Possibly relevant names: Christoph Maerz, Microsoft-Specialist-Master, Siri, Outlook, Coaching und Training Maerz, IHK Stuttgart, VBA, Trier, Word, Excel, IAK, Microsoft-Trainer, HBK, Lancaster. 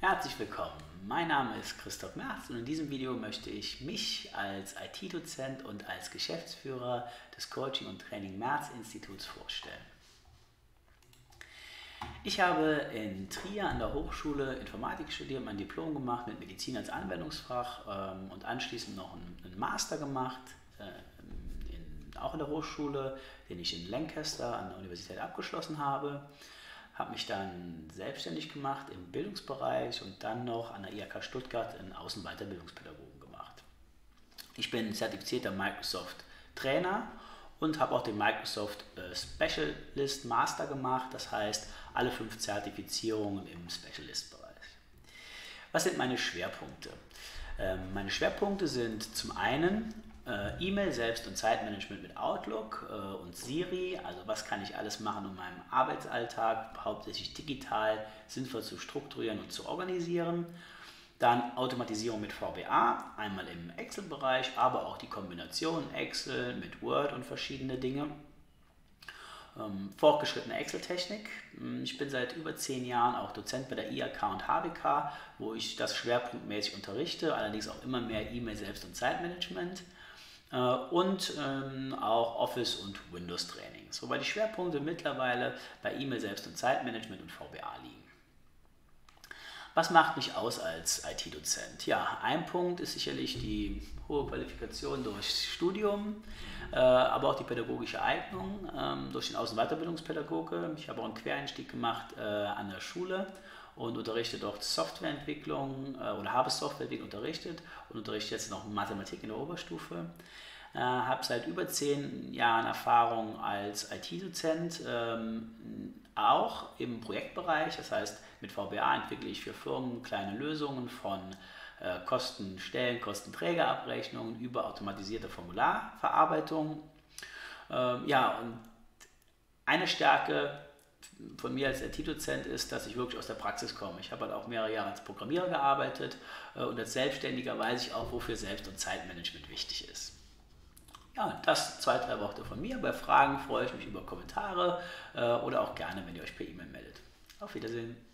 Herzlich willkommen, mein Name ist Christoph Maerz und in diesem Video möchte ich mich als IT-Dozent und als Geschäftsführer des Coaching und Training Maerz Instituts vorstellen. Ich habe in Trier an der Hochschule Informatik studiert, mein Diplom gemacht mit Medizin als Anwendungsfach und anschließend noch einen Master gemacht, auch an der Hochschule, den ich in Lancaster an der Universität abgeschlossen habe. Habe mich dann selbstständig gemacht im Bildungsbereich und dann noch an der IHK Stuttgart einen Außenweiterbildungspädagogen gemacht. Ich bin zertifizierter Microsoft-Trainer und habe auch den Microsoft-Specialist-Master gemacht, das heißt alle 5 Zertifizierungen im Specialist-Bereich. Was sind meine Schwerpunkte? Meine Schwerpunkte sind zum einen E-Mail, Selbst- und Zeitmanagement mit Outlook und Siri, also was kann ich alles machen, um meinen Arbeitsalltag hauptsächlich digital sinnvoll zu strukturieren und zu organisieren. Dann Automatisierung mit VBA, einmal im Excel-Bereich, aber auch die Kombination Excel mit Word und verschiedene Dinge. Fortgeschrittene Excel-Technik. Ich bin seit über 10 Jahren auch Dozent bei der IAK und HBK, wo ich das schwerpunktmäßig unterrichte, allerdings auch immer mehr E-Mail, Selbst- und Zeitmanagement. Und auch Office- und Windows-Trainings, wobei die Schwerpunkte mittlerweile bei E-Mail, Selbst- und Zeitmanagement und VBA liegen. Was macht mich aus als IT-Dozent? Ja, ein Punkt ist sicherlich die hohe Qualifikation durchs Studium, aber auch die pädagogische Eignung durch den Außen- und Weiterbildungspädagoge. Ich habe auch einen Quereinstieg gemacht an der Schule und unterrichte dort Softwareentwicklung oder habe Softwareentwicklung unterrichtet und unterrichte jetzt noch Mathematik in der Oberstufe. Habe seit über 10 Jahren Erfahrung als IT-Dozent, auch im Projektbereich. Das heißt, mit VBA entwickle ich für Firmen kleine Lösungen von Kostenstellen, Kostenträgerabrechnungen über automatisierte Formularverarbeitung. Ja, und eine Stärke von mir als IT-Dozent ist, dass ich wirklich aus der Praxis komme. Ich habe halt auch mehrere Jahre als Programmierer gearbeitet und als Selbstständiger weiß ich auch, wofür Selbst- und Zeitmanagement wichtig ist. Ja, das 2, 3 Worte von mir. Bei Fragen freue ich mich über Kommentare oder auch gerne, wenn ihr euch per E-Mail meldet. Auf Wiedersehen.